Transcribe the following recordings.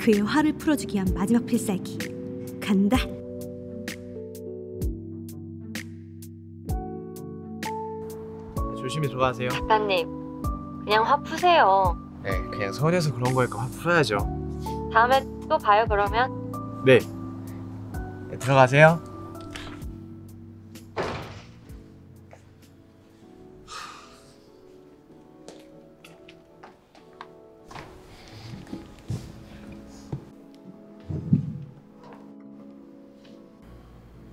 그의 화를 풀어주기 위한 마지막 필살기. 간다. 조심히 들어가세요. 작가님, 그냥 화 푸세요. 네, 그냥 서운해서 그런 거니까 화 풀어야죠. 다음에 또 봐요, 그러면. 네. 네, 들어가세요.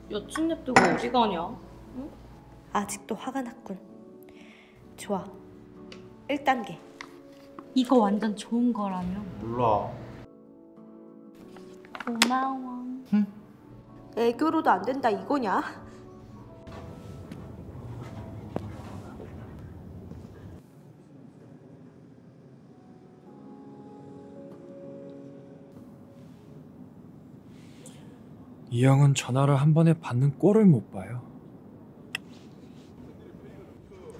여친 냅두고 어디 가냐? 응? 아직도 화가 났군. 좋아, 1단계. 이거 완전 좋은 거라며? 몰라. 고마워. 응? 애교로도 안 된다 이거냐? 이 형은 전화를 한 번에 받는 꼴을 못 봐요.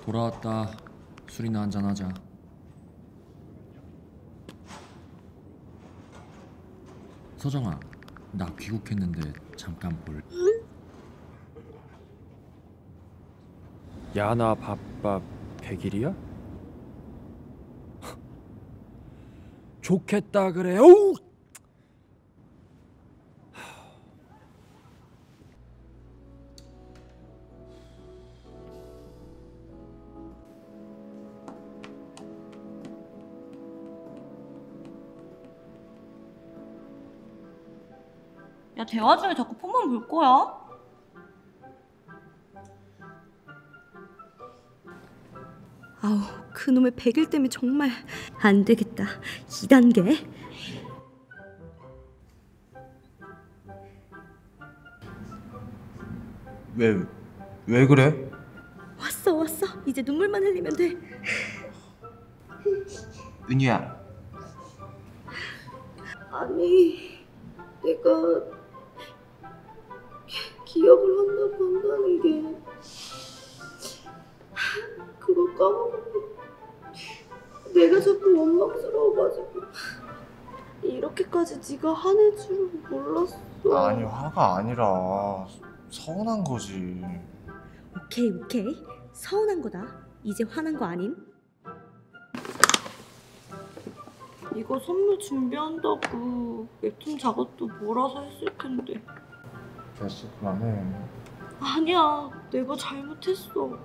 돌아왔다. 술이나 한잔하자. 서정아, 나 귀국했는데 잠깐 볼... 야, 나 바빠 100일이야? 좋겠다 그래. 오우! 야, 대화 중에 자꾸 폰만 볼 거야? 아우, 그놈의 100일 때문에 정말 안 되겠다. 2단계. 왜 그래? 왔어. 이제 눈물만 흘리면 돼. 은유야. 아니, 내가... 기억을 한다고 한다는 게 그걸 까먹고 내가 자꾸 원망스러워가지고 이렇게까지 네가 화낼 줄은 몰랐어. 아니, 화가 아니라 서운한 거지. 오케이, 서운한 거다. 이제 화난 거 아님? 이거 선물 준비한다고 웹툰 작업도 몰아서 했을 텐데. 됐어, 그만해. 아니야, 내가 잘못했어.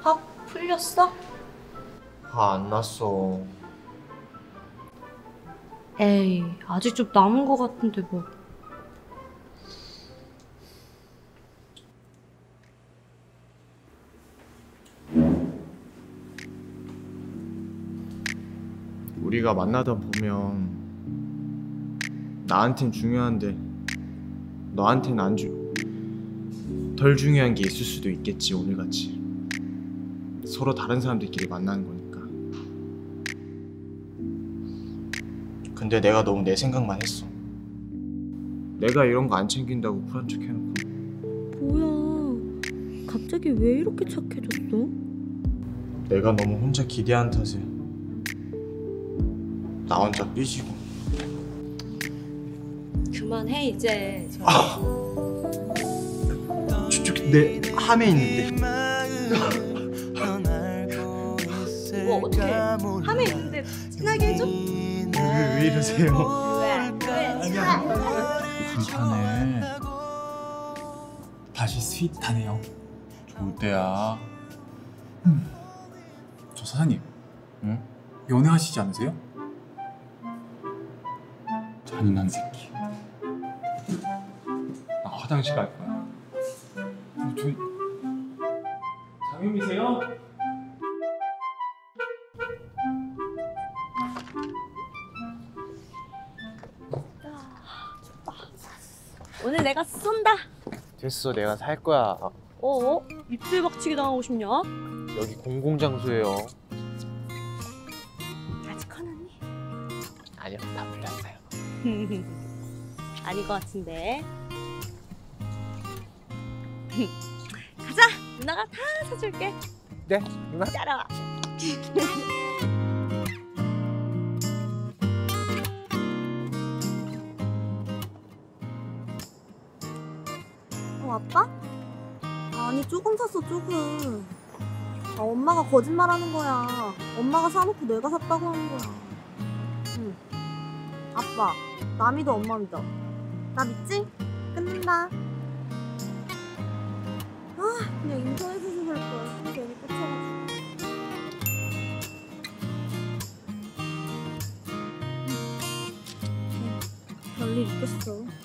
화 풀렸어? 화 안 났어. 에이, 아직 좀 남은 거 같은데 뭐. 우리가 만나다 보면 나한텐 중요한데 너한텐 덜 중요한 게 있을 수도 있겠지. 오늘같이 서로 다른 사람들끼리 만나는 거니까. 근데 내가 너무 내 생각만 했어. 내가 이런 거 안 챙긴다고 쿨한 척 해놓고. 뭐야, 갑자기 왜 이렇게 착해졌어? 내가 너무 혼자 기대한 탓에 나 혼자 삐지고. 그만해 이제. 아, 저쪽에 내 함에 있는데. 뭐 어떻게 함에 있는데 친하게 해줘? 왜 이러세요? 아니야, 불편해. 다시 스윗하네요. 좋을 때야. 저 사장님, 응? 연애하시지 않으세요? 잔인한 새끼. 나 화장실 갈 거야. 장윤이세요? 오늘 내가 쏜다. 됐어, 내가 살 거야. 어? 입술 박치기 당하고 싶냐? 여기 공공장소예요. 아직 화났니? 아니요, 다 풀렸어요. 아닌 것 같은데. 가자! 누나가 다 사줄게. 네, 누나? 따라와. 아빠? 아니 조금 샀어 조금. 아, 엄마가 거짓말하는 거야. 엄마가 사놓고 내가 샀다고 하는 거야. 응. 아빠, 나 믿어 엄마 믿어. 나 믿지? 끊는다. 아, 그냥 인터넷에서 살 거야. 괜히 꽂혀가지고. 별일 있겠어.